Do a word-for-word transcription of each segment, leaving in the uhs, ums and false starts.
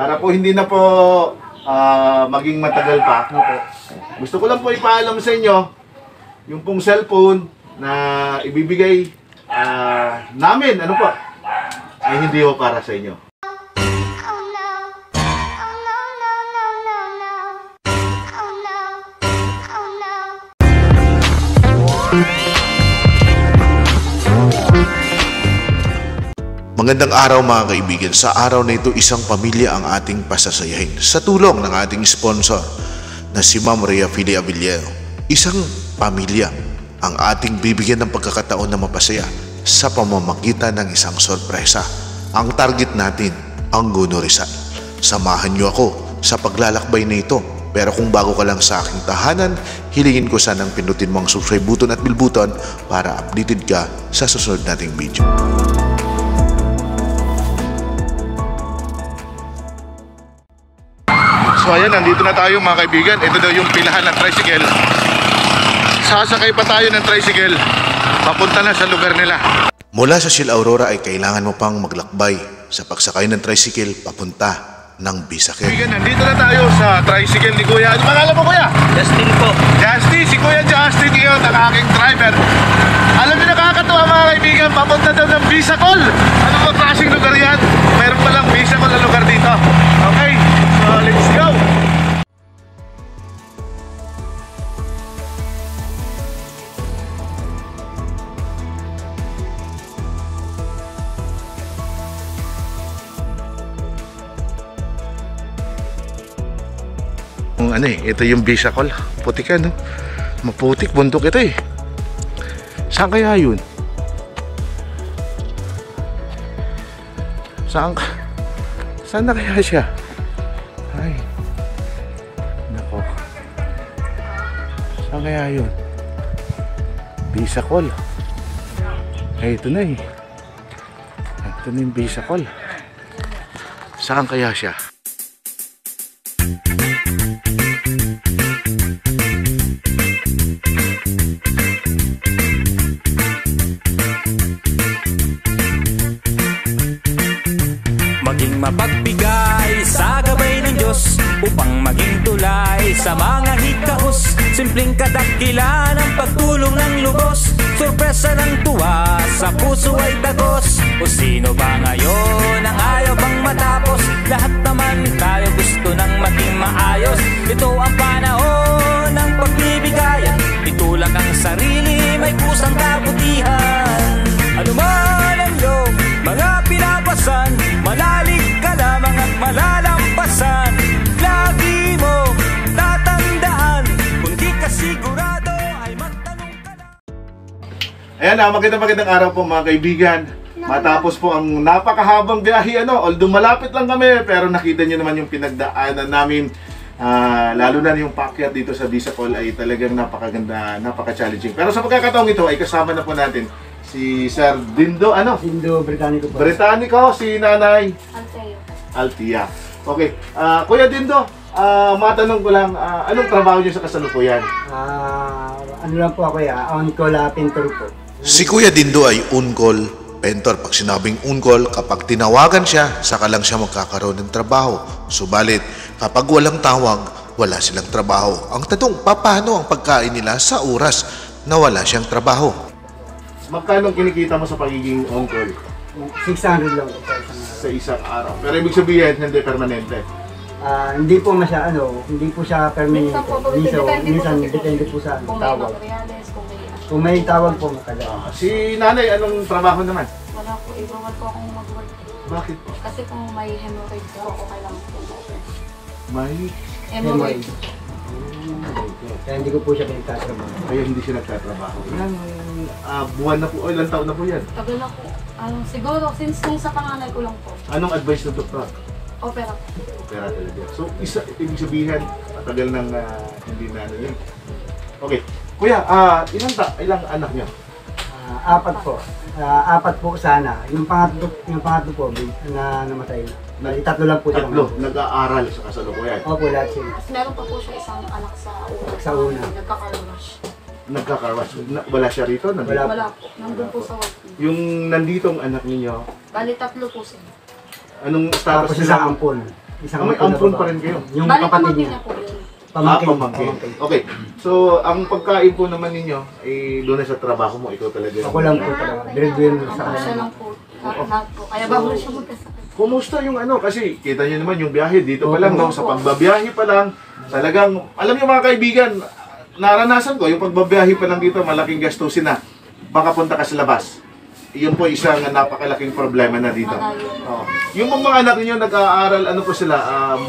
Para po hindi na po uh, maging matagal pa. Gusto ko lang po ipaalam sa inyo yung pong cellphone na ibibigay uh, namin. Ano po? Ay hindi po para sa inyo. Magandang araw mga kaibigan. Sa araw na ito, isang pamilya ang ating pasasayahin sa tulong ng ating sponsor na si Ma'am Maria Feli Avillero. Isang pamilya ang ating bibigyan ng pagkakataon na mapasaya sa pamamagitan ng isang sorpresa. Ang target natin ang Gunurisan. Samahan niyo ako sa paglalakbay na ito. Pero kung bago ka lang sa aking tahanan, hilingin ko sanang pinutin mo ang subscribe button at bell button para updated ka sa susunod nating video. So ayan, nandito na tayo mga kaibigan. Ito daw yung pilahan ng tricycle. Sasakay pa tayo ng tricycle. Papunta na sa lugar nila. Mula sa Sil Aurora ay kailangan mo pang maglakbay sa pagsakay ng tricycle papunta ng Bisakol. Kaibigan, nandito na tayo sa tricycle ni Kuya. Ano pangalan mo Kuya? Justin po. Justin, si Kuya Justin yun, ang aking driver. Alam niyo nakakatawa mga kaibigan, papunta daw ng Bisakol. Ano ba klaseng lugar yan? Mayroon palang Bisakol na lugar dito. Okay. So, let's go! Ano eh, ito yung Bisakol. Putik ano? Maputik, bundok ito eh. Saan kaya yun? Saan? Saan na kaya siya? Ay, nako. Saan kaya yun? Bisakol. Ay, ito na eh. Ito na yung Bisakol. Saan kaya siya? Maging mapagbigay sa gabay ng Diyos upang maging tulay sa mga hikaos. Simpleng kadakila ng pagtulong ng lubos, sorpresa ng tuwa sa puso ay tagos. O sino ba ngayon ang ayaw bang matapos? Lahat naman tayo gusto ng maging maayos. Ito ang panahon ng pagbibigayan, itulak ang sarili, may kusang kabutihan. Ano man ang iyong mga pinapasan, malalig ka lamang at malalampasan. Lagi mo tatandaan, kung di ka sigurado ay magtanong ka lang. Ayan na, magandang-magandang araw po mga kaibigan. Matapos po ang napakahabang biyahe, ano, although malapit lang kami, pero nakita nyo naman yung pinagdaanan namin. Uh, lalo na yung paakyat dito sa Bisakol ay talagang napakaganda, napaka-challenging. Pero sa pagkakataong ito ay kasama na po natin si Sir Dindo, ano? Dindo Britanico po. Britanico, si Nanay? Altia. Altia. Okay. Uh, Kuya Dindo, uh, matanong ko lang, uh, anong trabaho niyo sa kasalukuyan? Uh, ano lang po ako ya, on-call uh, painter po. Si Kuya Dindo ay on-call painter. Pag sinabing on-call, kapag tinawagan siya, saka lang siya magkakaroon ng trabaho. Subalit, kapag walang tawag, wala silang trabaho. Ang tanong, paano ang pagkain nila sa oras na wala siyang trabaho? Magkano kinikita mo sa pagiging on-call? six hundred lang sa isang araw. Sa isang araw. Pero ibig sabihin, hindi permanente? Uh, hindi po masya, ano, hindi po siya permanente. Minsan, depende po sa tawag. Kung may tawag po, matagal. Uh, si Nanay, anong trabaho naman? Wala po, ibawal po akong mag-work. Bakit po? Kasi kung may hemorrhoid po, ako kailangan po mag-work. May? Hemorrhoid. Kaya hindi ko po siya pinagtatrabaho. Kaya hindi siya nagtatrabaho. Ilang uh, buwan na po, o ilang taon na po yan? Tagal na po. Ano, siguro, since nung sa panganay ko lang po. Anong advice ng doktor? Opera. Opera talaga. So, isa, ibig sabihin, matagal nang uh, hindi na ano yan. Okay. Kuya, uh, ilang, ta ilang anak niya? Uh, apat po. Uh, apat po sana. Yung pangatlo, yung pangatlo po na namatay na. Nag tatlo lang po. Tatlo, nag-aaral sa kasalukuyan. Opo, lahat sila. Meron pa po siya isang anak sa una. Sa una. Nagkakarwash. Nagkakarwash. Wala siya rito? Wala, wala po. Nandun po sa work. Yung nanditong anak ninyo? Bali, tatlo po sila. Anong status nila? Tapos isang ampon. Isang may ampun pa rin kayo. Yung balik kapatid niya. Pamangkin. Ah, pamangkin. Okay. So, ang pagkain po naman ninyo, eh, doon na sa trabaho mo, ikaw talaga. Ako lang po talaga. Diretso sa akin. Siya lang po. Kaya bago siya magkasakit. Kumusta yung ano? Kasi kita niyo naman yung biyahe dito pa lang, no? Sa pagbabiyahe pa lang, talagang, alam niyo mga kaibigan, naranasan ko, yung pagbabiyahe pa lang dito, malaking gastusin na. Baka punta ka sa labas. Iyon po isang napakalaking problema na dito. Oh. Yung mga anak niyo nag-aaral, ano po sila? Um,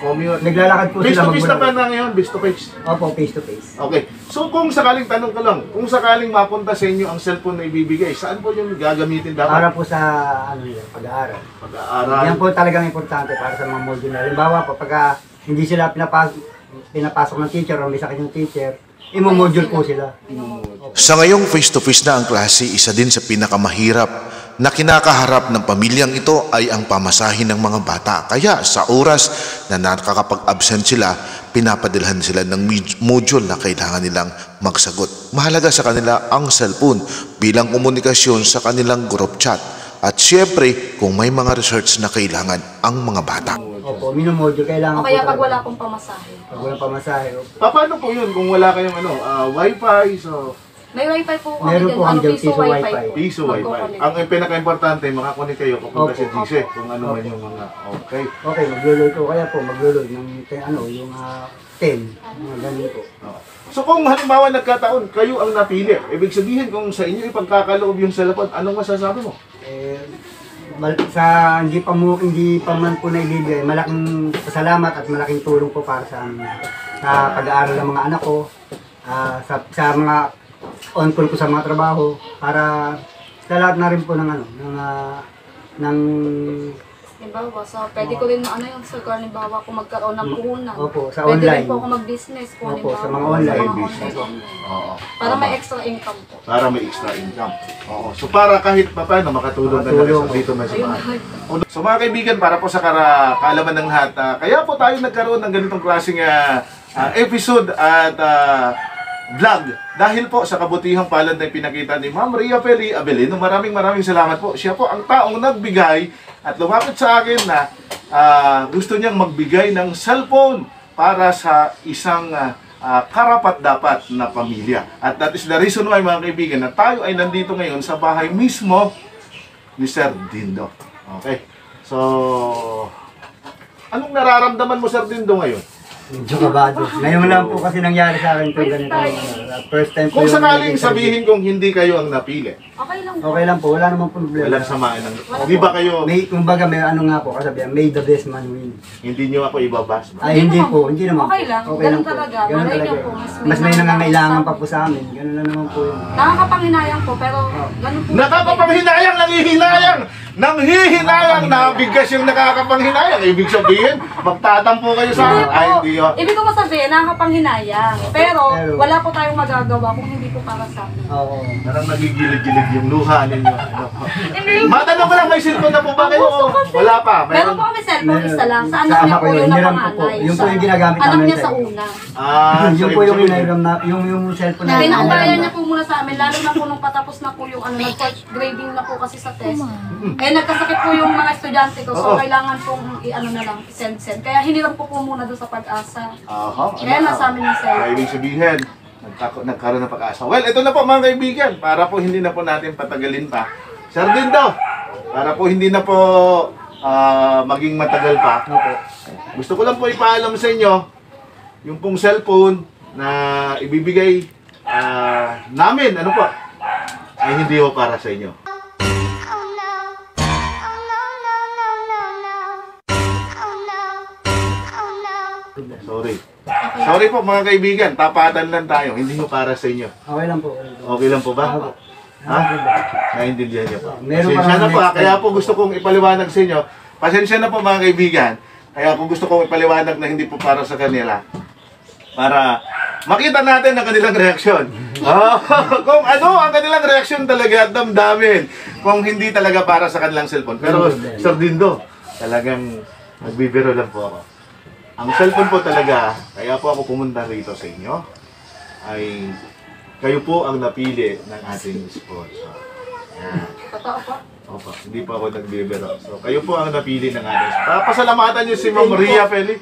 Commute. Naglalakad po face sila mag-face to face na ba na ngayon? Face to face? Opo, face to face. Okay. So kung sakaling, tanong ko lang, kung sakaling mapunta sa inyo ang cellphone na ibibigay, saan po yung gagamitin dapat? Para po sa ano yun, pag-aaral. Pag-aaral. Yan po talagang importante para sa mga module na. Halimbawa po, pagka hindi sila pinapasok, pinapasok ng teacher o may sakit yung teacher, imomodule po sila. Imomodule. Sa ngayong face to face na ang klase, isa din sa pinakamahirap na kinakaharap ng pamilyang ito ay ang pamasahin ng mga bata. Kaya sa oras na nakakapag-absent sila, pinapadilhan sila ng module na kailangan nilang magsagot. Mahalaga sa kanila ang cellphone bilang komunikasyon sa kanilang group chat. At syempre, kung may mga research na kailangan ang mga bata. Opo, minomodule kailangan po. O kaya pag wala pong pamasahe. Pag wala pamasahe. Paano po yun kung wala kayong ano, uh, wifi? So may wifi po kami. Meron po kami piso wifi. Piso wifi. Ang pinaka-importante, makakunik kayo kapunta sa Gise. Kung ano man yung mga okay. Okay, maglulod ko. Kaya po, maglulod ng ano, yung ten. Mga ganun po. So kung halimbawa nagkataon, kayo ang napili. Ibig sabihin kung sa inyo ipagkakaloob yung cellphone, anong masasabi mo? Eh, sa hindi pa, mo, hindi pa man po naibigay, malaking pasalamat at malaking tulong po para sa, sa pag-aaral ng mga anak ko. Uh, sa, sa mga on-call ko sa mga trabaho para sa lahat na rin po ng ano, ng uh, ng halimbawa, so pwede ko rin na ano yung sir, kung halimbawa kung magkaroon ng puhunan. Opo, sa pwede online. Pwede rin po ako mag-business kung halimbawa. Opo, sa mga online. Sa mga business. Online. Oo, para tama. May extra income po. Para may extra income. Oo, so para kahit pa paano makatulong na lang sa dito na sa mga. So mga kaibigan, para po sa kara, kaalaman ng lahat, uh, kaya po tayo nagkaroon ng ganitong klaseng uh, uh, episode at uh, vlog dahil po sa kabutihang palad na pinakita ni Ma'am Maria Feli Avillero. Maraming maraming salamat po. Siya po ang taong nagbigay at lumapit sa akin na uh, gusto niyang magbigay ng cellphone para sa isang uh, uh, karapat-dapat na pamilya. At that is the reason why mga kaibigan na tayo ay nandito ngayon sa bahay mismo ni Sir Dindo. Okay. So anong nararamdaman mo Sir Dindo ngayon? Medyo kabado. Ngayon lang po kasi nangyari sa akin po ganito. First time po. Kung sakaling sabihin kung hindi kayo ang napili. Okay lang po. Okay lang po. Wala namang problema. Walang samaan ang hindi ba kayo? May, kumbaga may ano nga po kasabihan, may the best man win. Hindi niyo ako ibabas. Ay hindi po. Hindi naman. Okay lang. Okay lang talaga. Ganun talaga. Mas may nangangailangan pa po sa amin. Ganun lang naman po yun. Nakakapanghinayang po pero ganun po. Nakakapanghinayang, nanghihinayang. Nanghihinayang. Nabigkas yung nakakapanghinayang. Ibig sabihin, magtatampo kayo sa amin. Ay hindi. Ibig ko masabihin, nakakapanghinayang. Pero, wala po tayong magagawa kung hindi po para sa akin. Oo. Parang nagigilig-gilig yung luha ninyo. Matanong ko lang, may cellphone na po ba kayo? Wala pa. Meron po kami cellphone, isa lang. Sa anak niya po yung napanganay. Yung po yung ginagamit namin. Anak niya sa una. Ah, yung po yung inairam na, yung cellphone na. Pinakubayan niya po muna sa amin, lalo na po nung patapos na po yung ano, nag-grading na po kasi sa test. Eh, nagkasakit po yung mga estudyante ko. So, kailangan pong i-ano na lang, send-send. Kaya hiniram po po muna doon sa pag-asa. Aha, kaya nasa amin na sa'yo. Ibig sabihin, nagkaroon ng pag-asa. Well, ito na po mga kaibigan. Para po hindi na po natin patagalin pa. Sir Dindo, para po hindi na po uh, maging matagal pa. Okay. Gusto ko lang po ipaalam sa inyo yung pong cellphone na ibibigay uh, namin. Ano po? Ay hindi po para sa inyo. Sorry. Sorry po mga kaibigan, tapatan lang tayo. Hindi mo para sa inyo. Okay lang po. Okay lang po ba? Ha? Naintindihan niyo po. Pasensya na po. Kaya po gusto kong ipaliwanag sa inyo. Pasensya na po mga kaibigan. Kaya po gusto kong ipaliwanag na hindi po para sa kanila. Para makita natin ang kanilang reaksyon. Oh, kung ano ang kanilang reaksyon talaga at damdamin. Kung hindi talaga para sa kanilang cellphone. Pero Sir Dindo, talagang nagbibiro lang po ako. Ang cellphone po talaga, kaya po ako pumunta rito sa inyo, ay kayo po ang napili ng ating sponsor. Totoo po? Opa, hindi pa ako nagbibiro. So kayo po ang napili ng alis. Pasalamatan niyo si Maria Feli.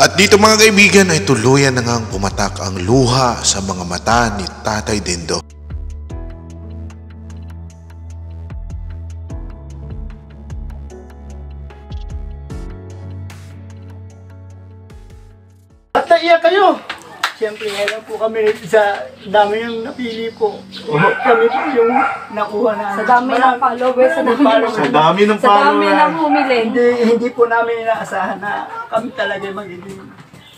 At dito mga kaibigan ay tuluyan na ngang pumatak ang luha sa mga mata ni Tatay Dindo. At naiyak kayo! Siyempre, ngayon po kami sa dami yung napili po. Kami po yung nakuha na. Sa dami ng followers, sa dami ng Sa dami ng followers. Hindi, hindi po namin inaasahan na kami talaga magiging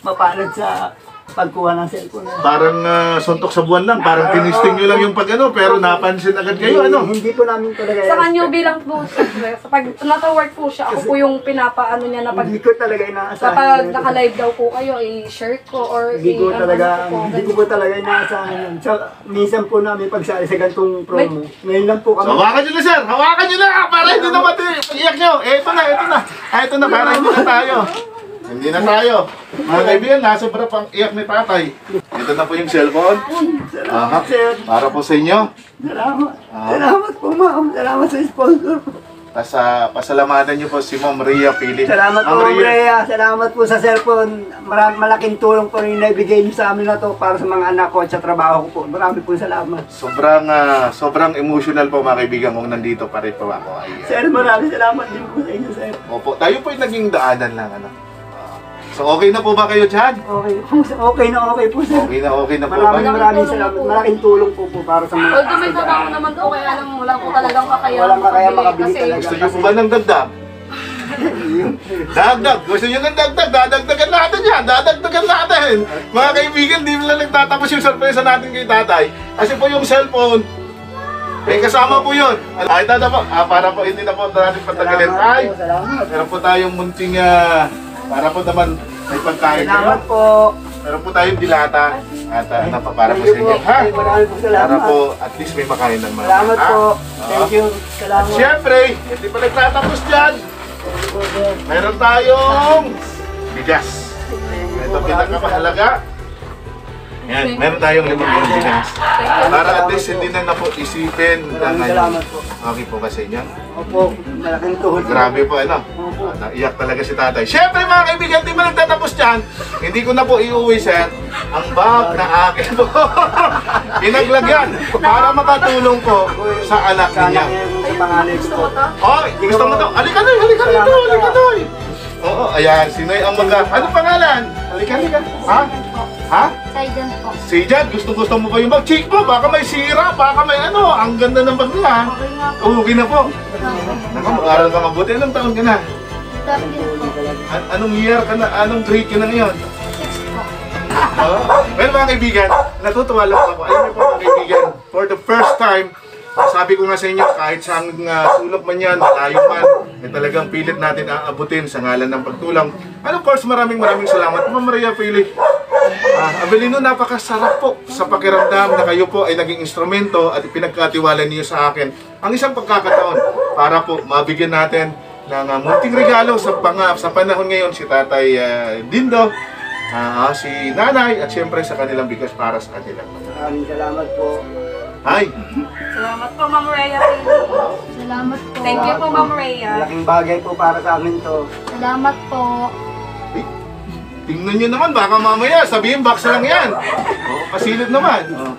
mapalad sa pagkuha ng cellphone. Parang uh, suntok sa buwan lang, parang tinisting nyo lang yung pag-ano, pero napansin agad kayo, ano? Hindi po namin talaga. Sa kanyo bilang po, sa pag natawork po siya, ako po yung pinapaano niya na pag... Hindi ko talaga inaasahan. Kapag naka-live daw po kayo, i-share ko or hindi ko talaga, hindi ko po talaga inaasahan. Minsan po namin pagsali sa gantong promo. Ngayon lang po kami. Hawakan nyo na, sir! Hawakan nyo na! Para hindi na mati! Iyak nyo! Eto na, eto na! Eto na, para hindi na tayo! Hindi na tayo. Mga kaibigan, nasobra pang iyak ni Tatay. Ito na po yung cellphone. Salamat, sir. Para po sa inyo. Salamat. Ah. Salamat po, ma'am. Salamat sa sponsor. Tapos uh, pasalamatan niyo po si Ma'am Maria Feli. Salamat Ma'am po, Maria. Salamat po sa cellphone. Maraming malaking tulong po rin na ibigay niyo sa amin na to para sa mga anak ko at sa trabaho ko po. Maraming po salamat. Sobrang uh, sobrang emotional po mga kaibigan kung nandito pa rin po ako. Ay, uh, sir, maraming salamat din po sa inyo, sir. Opo, tayo po yung naging daanan lang, ano? So okay na po ba kayo dyan? Okay po, okay na okay po sir. Okay na okay na po ba? Maraming maraming salamat. Malaking tulong po po para sa mga... Although may trabaho naman po, kaya alam mo lang po talagang kakayang... Walang kakayang makabili talaga. Gusto nyo po ba ng dagdag? Dagdag! Gusto nyo ng dagdag? Dadagdagan natin yan! Dadagdagan natin! Mga kaibigan, di mo lang nagtatapos yung surpresa natin kay Tatay. Kasi po yung cellphone, may kasama po yun. Ay, tata po, para po hindi na po natin patagalin. Ay, meron po tayong munting... Para po naman may pagkain kayo. Po. Meron po tayong dilata at uh, napapara po sa inyo. Ha? Para po at least may makain ng mga. Salamat ha? Po. Thank you. Salamat. At syempre, hindi pa nagtatapos dyan. Meron tayong bigas. Ito pinakamahalaga. Yan, meron tayong limang yung bigas. Para at least hindi na na po isipin. Salamat po. Okay po ba sa inyo? Opo. Malaking tuhod. Grabe po ano. Naiyak talaga si Tatay. Siyempre mga kaibigan, di ba nagtatapos dyan? Hindi ko na po iuwi, sir. Ang bag na akin po. Pinaglagyan para makatulong po sa anak niya. Ay, gusto mo to? Oh, gusto mo to? Halika na, halika na to, halika na. Oo, ayan. Sino'y ang mga... Ano pangalan? Halika, halika. Ha? Ha? Sayjan po. Sayjan, gusto-gusto mo ba yung bag? Check po, baka may sira, baka may ano. Ang ganda ng bag niya. Okay na po. Okay na po. Naku, mag-aral ka mabuti. Anong taon ka na? An anong year ka na? Anong grade ka na ngayon? six po. Oh. Well mga kaibigan, natutuwa lang ako. Ayun po mga kaibigan, for the first time, sabi ko nga sa inyo, kahit sa uh, sulok man yan, tayo man, eh, talagang pilit natin aabutin sa ngalan ng pagtulang. And of course, maraming maraming salamat Ma'am Maria Feli. Uh, Avillero, napakasarap po sa pakiramdam na kayo po ay naging instrumento at pinagkatiwala niyo sa akin ang isang pagkakataon para po mabigyan natin ng uh, munting regalo sa, pang, uh, sa panahon ngayon si Tatay uh, Dindo, uh, si Nanay at siyempre sa kanilang bigas para sa kanilang mga. Maraming salamat po. Ay! Salamat po Ma'am Rhea. Salamat po. Thank you po Ma'am Rhea. Malaking bagay po para sa amin to. Salamat po. Ay, tingnan nyo naman baka mamaya sabihin box lang yan. Oh, pasilid naman. Oh.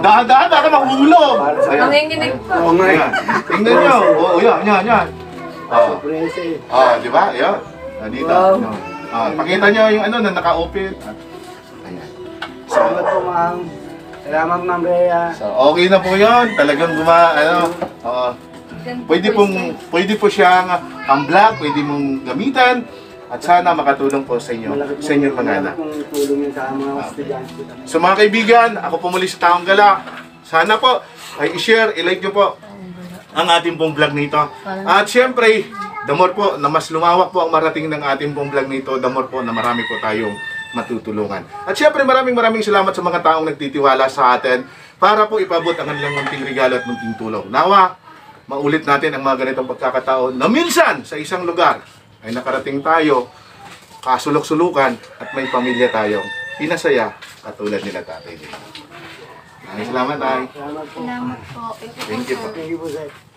Dahan-dahan baka makulog. Nanginginig po. Oo nga yan. Tingnan nyo. Oo yan, yan, yan. Oh. Oh, di ba? Yan. Dito. Wow. No. Oh, pakita nyo yung ano na naka-open. Ayan. Salamat po Ma'am. Salamat Ma'am Rhea. So, okay na po yun. Talagang guma, ano, uh, pwede pong, pwede po siyang pang-vlog, pwede mong gamitan. At sana makatulong po sa inyo, malakit sa inyong mga anak. So mga kaibigan, ako po muli sa Taong Gala. Sana po, ay i-share, i-like nyo po ang ating pong vlog nito. At syempre, the more po na mas lumawak po ang marating ng ating pong vlog nito, the more po na marami po tayong matutulungan. At syempre maraming maraming salamat sa mga taong nagtitiwala sa atin para po ipabot ang kanilang munting regalo at munting tulong. Nawa, maulit natin ang mga ganitong pagkakataon na minsan sa isang lugar ay nakarating tayo, kasulok-sulukan at may pamilya tayong pinasaya katulad nila Tatay. Maraming salamat, Tay. Salamat po. Thank you po.